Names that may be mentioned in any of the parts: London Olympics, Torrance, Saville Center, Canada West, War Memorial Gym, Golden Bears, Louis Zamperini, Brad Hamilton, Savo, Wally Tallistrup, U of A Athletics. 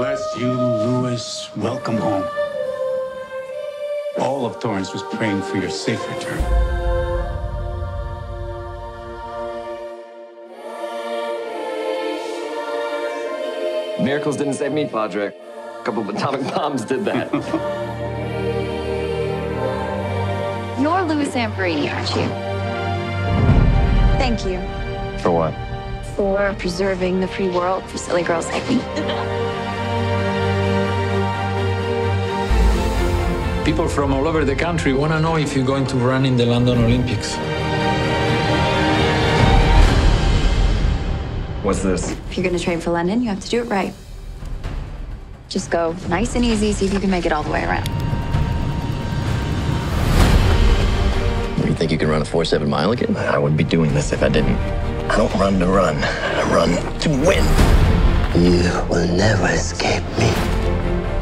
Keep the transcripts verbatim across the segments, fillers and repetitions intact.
Bless you, Louis. Welcome home. All of Torrance was praying for your safe return. Miracles didn't save me, Padre. A couple of atomic bombs did that. You're Louis Zamperini, aren't you? Thank you. For what? For preserving the free world for silly girls like me. People from all over the country want to know if you're going to run in the London Olympics. What's this? If you're going to train for London, you have to do it right. Just go nice and easy, see if you can make it all the way around. You think you can run a four seven mile again? I wouldn't be doing this if I didn't. I don't run to run. I run to win. You will never escape me.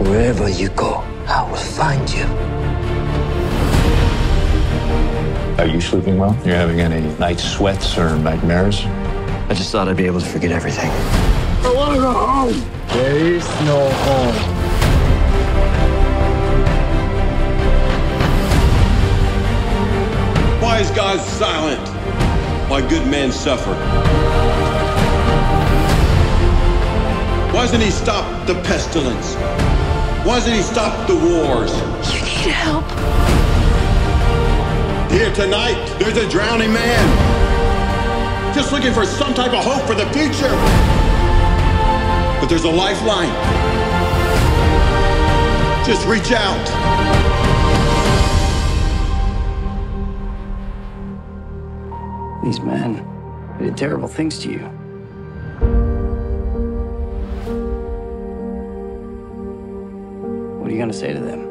Wherever you go, I will find you. Are you sleeping well? You're having any night sweats or nightmares? I just thought I'd be able to forget everything. I want to go home. There is no home. Why is God silent? Why good men suffer? Why doesn't he stop the pestilence? Why doesn't he stop the wars? You need help. Here tonight, there's a drowning man. Just looking for some type of hope for the future. But there's a lifeline. Just reach out. These men, they did terrible things to you. What are you going to say to them?